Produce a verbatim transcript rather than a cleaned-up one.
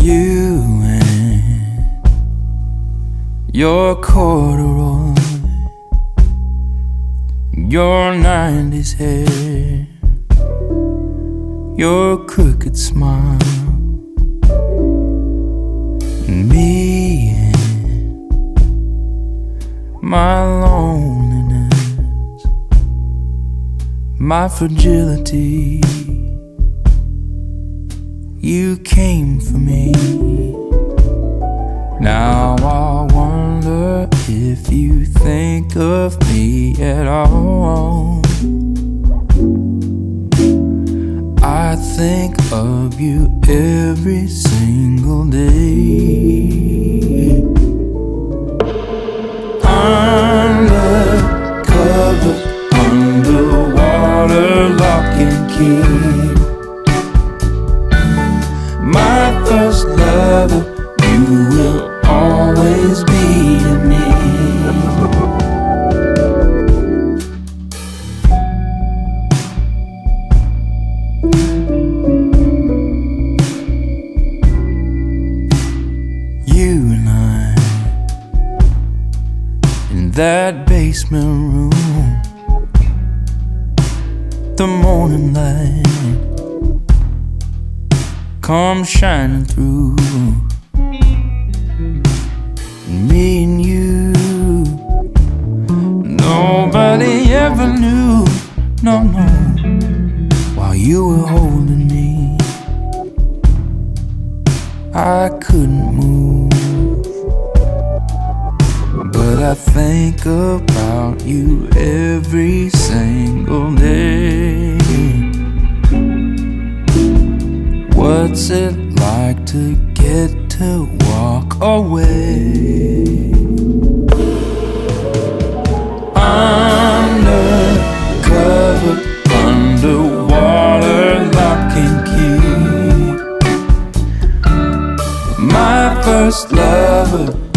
You and your corduroy, your nineties hair, your crooked smile, and me and my loneliness, my fragility. You came for me. Now I wonder if you think of me at all. I think of you every single day. Undercover, underwater, lock and key. My first lover, you will always be to me. You and I, in that basement room, the morning light come shining through, me and you. Nobody ever knew, no, no, while you were holding me, I couldn't move, but I think about you every single day. What's it like to get to walk away? Undercover, underwater, lock and key. My first lover,